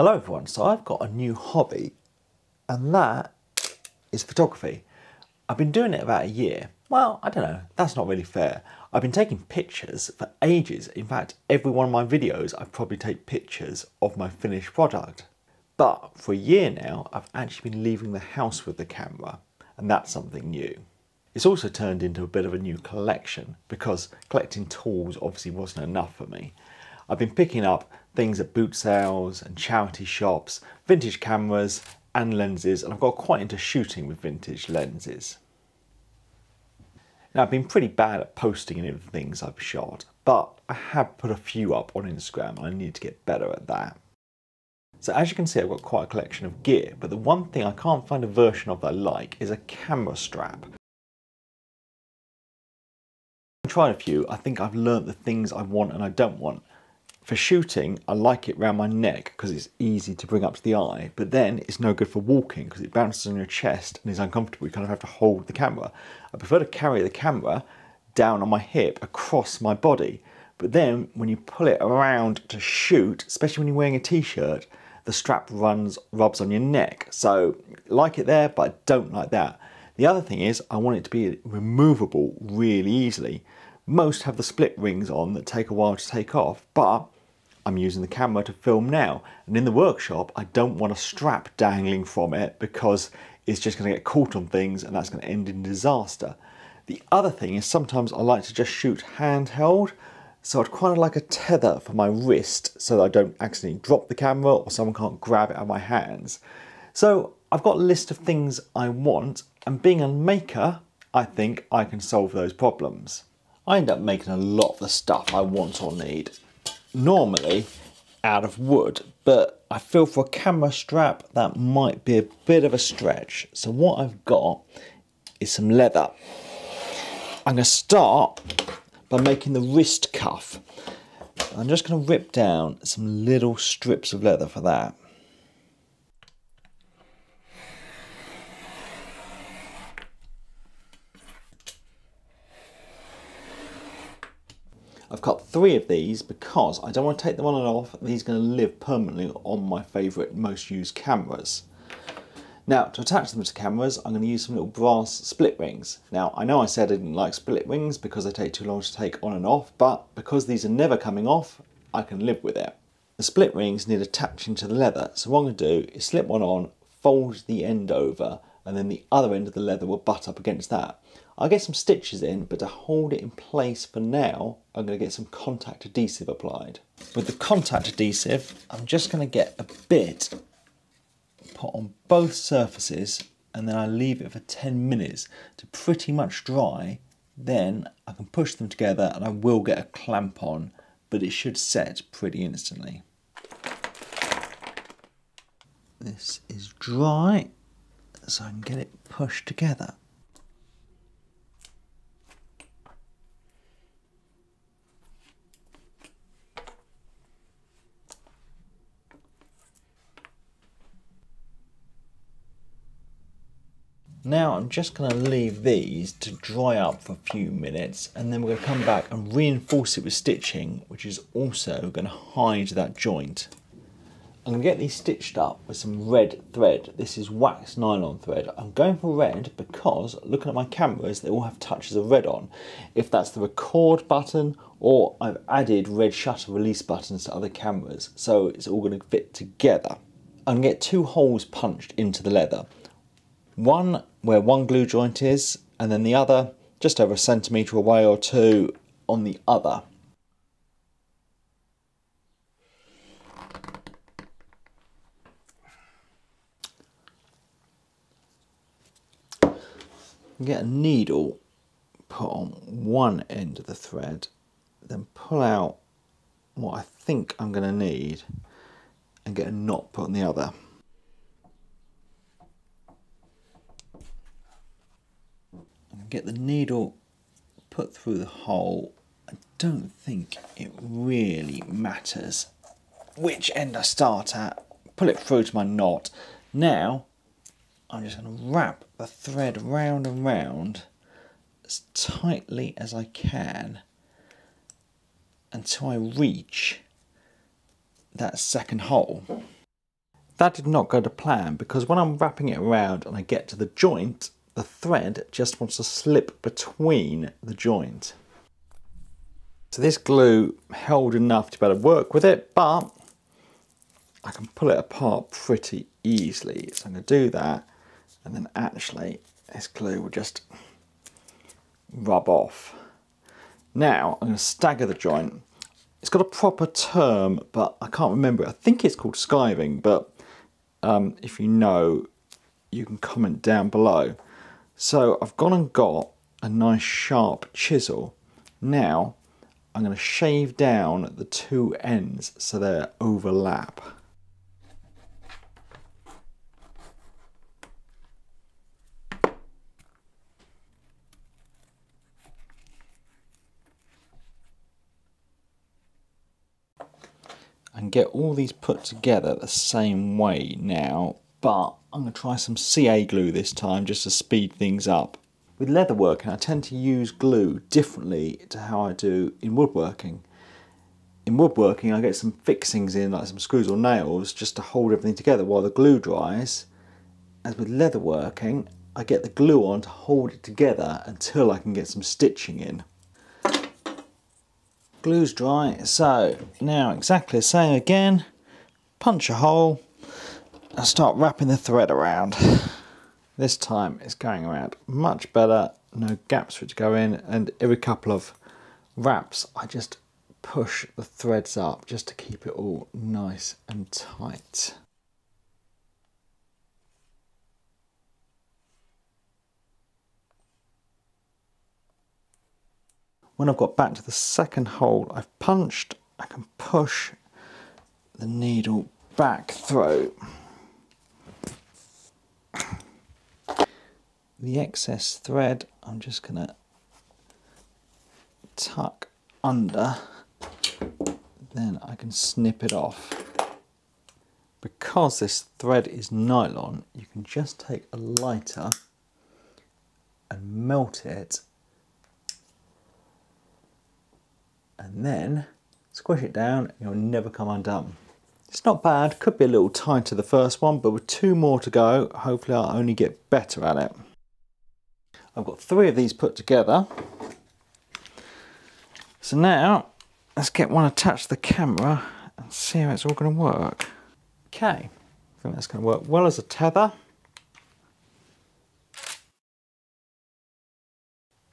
Hello everyone, so I've got a new hobby and that is photography. I've been doing it about a year. Well, I don't know, that's not really fair. I've been taking pictures for ages. In fact, every one of my videos I probably take pictures of my finished product. But for a year now, I've actually been leaving the house with the camera and that's something new. It's also turned into a bit of a new collection because collecting tools obviously wasn't enough for me. I've been picking up things at boot sales and charity shops, vintage cameras and lenses, and I've got quite into shooting with vintage lenses. Now I've been pretty bad at posting any of the things I've shot, but I have put a few up on Instagram and I need to get better at that. So as you can see, I've got quite a collection of gear, but the one thing I can't find a version of that I like is a camera strap. I've tried a few, I think I've learnt the things I want and I don't want. For shooting, I like it round my neck because it's easy to bring up to the eye, but then it's no good for walking because it bounces on your chest and is uncomfortable. You kind of have to hold the camera. I prefer to carry the camera down on my hip, across my body, but then when you pull it around to shoot, especially when you're wearing a t-shirt, the strap rubs on your neck. So I like it there, but I don't like that. The other thing is I want it to be removable really easily. Most have the split rings on that take a while to take off, but I'm using the camera to film now, and in the workshop I don't want a strap dangling from it because it's just going to get caught on things and that's going to end in disaster. The other thing is sometimes I like to just shoot handheld, so I'd quite like a tether for my wrist so that I don't accidentally drop the camera or someone can't grab it out of my hands. So I've got a list of things I want, and being a maker I think I can solve those problems. I end up making a lot of the stuff I want or need, normally out of wood, but I feel for a camera strap that might be a bit of a stretch. So what I've got is some leather. I'm going to start by making the wrist cuff. I'm just going to rip down some little strips of leather for that. I've cut 3 of these because I don't want to take them on and off. These are going to live permanently on my favourite most used cameras. Now to attach them to cameras I'm going to use some little brass split rings. Now I know I said I didn't like split rings because they take too long to take on and off, but because these are never coming off I can live with it. The split rings need attaching to the leather, so what I'm going to do is slip one on, fold the end over, and then the other end of the leather will butt up against that. I'll get some stitches in, but to hold it in place for now, I'm going to get some contact adhesive applied. With the contact adhesive, I'm just going to get a bit put on both surfaces, and then I leave it for 10 minutes to pretty much dry. Then I can push them together and I will get a clamp on, but it should set pretty instantly. This is dry, so I can get it pushed together. Now I'm just going to leave these to dry up for a few minutes, and then we're going to come back and reinforce it with stitching, which is also going to hide that joint. I'm going to get these stitched up with some red thread. This is wax nylon thread. I'm going for red because looking at my cameras, they all have touches of red on. If that's the record button, or I've added red shutter release buttons to other cameras, so it's all going to fit together. I'm going to get 2 holes punched into the leather. One where one glue joint is, and then the other just over a centimetre away or 2 on the other. Get a needle put on one end of the thread, then pull out what I think I'm going to need and get a knot put on the other. Get the needle put through the hole. I don't think it really matters which end I start at. Pull it through to my knot. Now I'm just going to wrap the thread round and round as tightly as I can until I reach that second hole. That did not go to plan, because when I'm wrapping it around and I get to the joint, the thread just wants to slip between the joint. So this glue held enough to be able to work with it, but I can pull it apart pretty easily. So I'm going to do that, and then actually this glue will just rub off. Now I'm going to stagger the joint. It's got a proper term, but I can't remember it. I think it's called skiving, but if you know, you can comment down below. So I've gone and got a nice sharp chisel. Now I'm going to shave down the two ends so they overlap. And get all these put together the same way now, but I'm going to try some CA glue this time just to speed things up. With leatherworking, I tend to use glue differently to how I do in woodworking. In woodworking, I get some fixings in, like some screws or nails, just to hold everything together while the glue dries. As with leatherworking, I get the glue on to hold it together until I can get some stitching in. Glue's dry, so now exactly the same again. Punch a hole and start wrapping the thread around. This time it's going around much better, no gaps for it to go in, and every couple of wraps I just push the threads up just to keep it all nice and tight. When I've got back to the second hole I've punched, I can push the needle back through. The excess thread I'm just going to tuck under, then I can snip it off. Because this thread is nylon, you can just take a lighter and melt it, and then squish it down and it'll never come undone. It's not bad, could be a little tighter the first one, but with two more to go, hopefully I'll only get better at it. I've got three of these put together. So now, let's get one attached to the camera and see how it's all gonna work. Okay, I think that's gonna work well as a tether.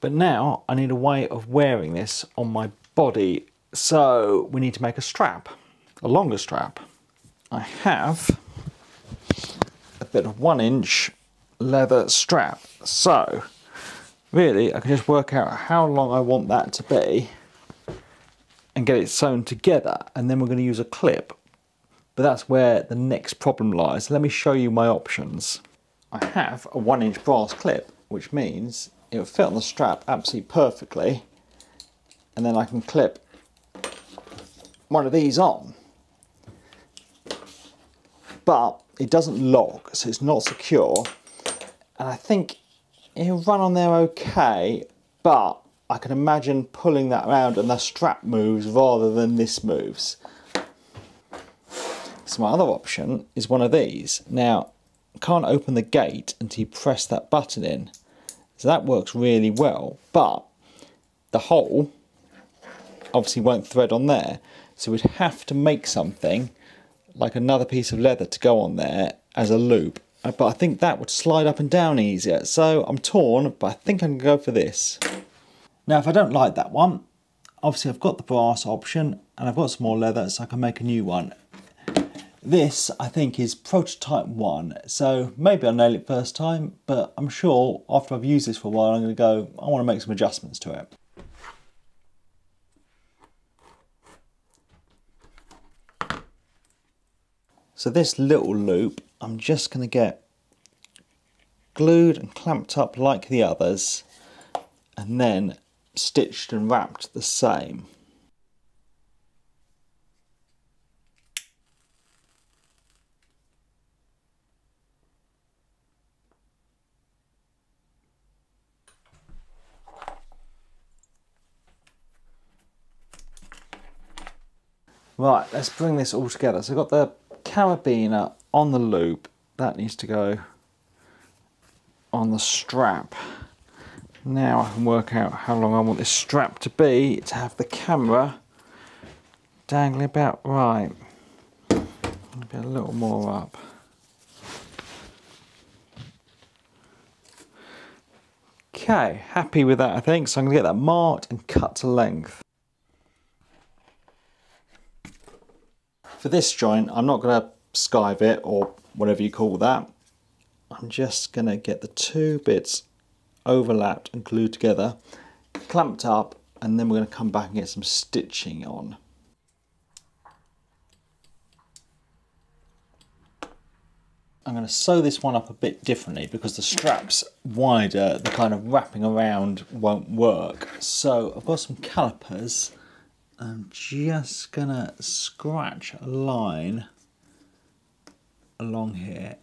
But now I need a way of wearing this on my body, so we need to make a strap, a longer strap. I have a bit of 1 inch leather strap, so really I can just work out how long I want that to be and get it sewn together, and then we're going to use a clip, but that's where the next problem lies. Let me show you my options. I have a 1 inch brass clip, which means it will fit on the strap absolutely perfectly, and then I can clip one of these on. But it doesn't lock, so it's not secure, and I think it'll run on there okay, but I can imagine pulling that around and the strap moves rather than this moves. So my other option is one of these. Now, I can't open the gate until you press that button in. So that works really well, but the hole obviously won't thread on there. So we'd have to make something like another piece of leather to go on there as a loop. But I think that would slide up and down easier. So I'm torn, but I think I can go for this. Now, if I don't like that one, obviously I've got the brass option and I've got some more leather, so I can make a new one. This, I think, is prototype 1, so maybe I'll nail it first time, but I'm sure after I've used this for a while I'm going to go, I want to make some adjustments to it. So this little loop, I'm just going to get glued and clamped up like the others, and then stitched and wrapped the same. Right, let's bring this all together. So I've got the carabiner on the loop, that needs to go on the strap. Now I can work out how long I want this strap to be to have the camera dangling about right. Maybe a little more up. Okay, happy with that I think, so I'm going to get that marked and cut to length. For this joint, I'm not going to skive it or whatever you call that. I'm just going to get the two bits overlapped and glued together, clamped up, and then we're going to come back and get some stitching on. I'm going to sew this one up a bit differently because the strap's wider, the kind of wrapping around won't work. So I've got some calipers. I'm just going to scratch a line along here.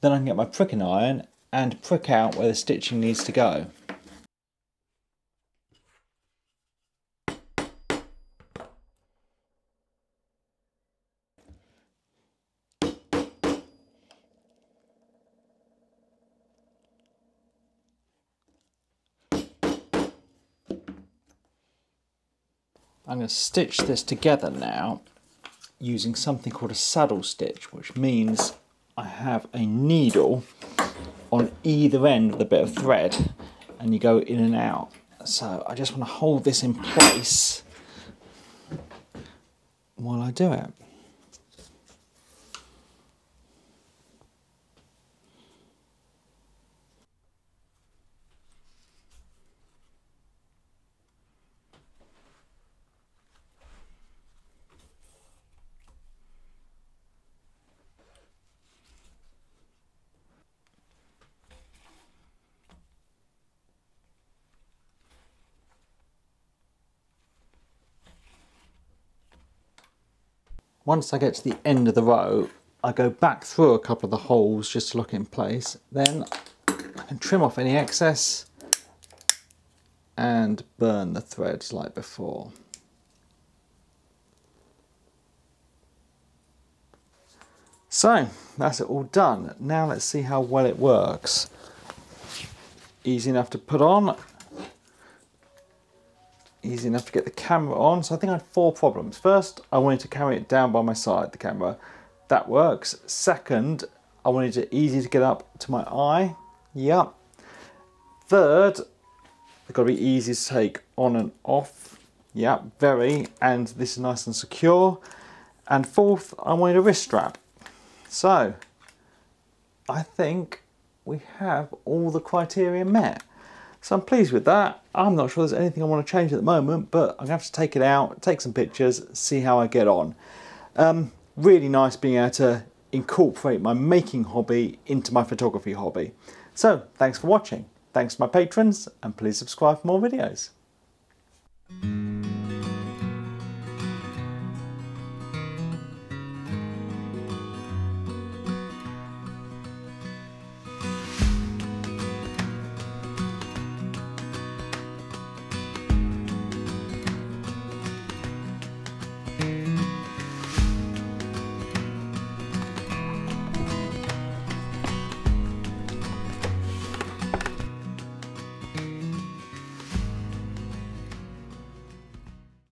Then I can get my pricking iron and prick out where the stitching needs to go. I'm going to stitch this together now using something called a saddle stitch, which means I have a needle on either end of the bit of thread and you go in and out. So I just want to hold this in place while I do it. Once I get to the end of the row, I go back through a couple of the holes just to lock it in place. Then I can trim off any excess and burn the threads like before. So that's it all done. Now let's see how well it works. Easy enough to put on. Easy enough to get the camera on. So I think I had four problems. First, I wanted to carry it down by my side, the camera. That works. Second, I wanted it easy to get up to my eye. Yep. Third, it's got to be easy to take on and off. Yep, very. And this is nice and secure. And fourth, I wanted a wrist strap. So I think we have all the criteria met. So I'm pleased with that. I'm not sure there's anything I want to change at the moment, but I'm going to have to take it out, take some pictures, see how I get on. Really nice being able to incorporate my making hobby into my photography hobby. So thanks for watching. Thanks to my patrons, and please subscribe for more videos.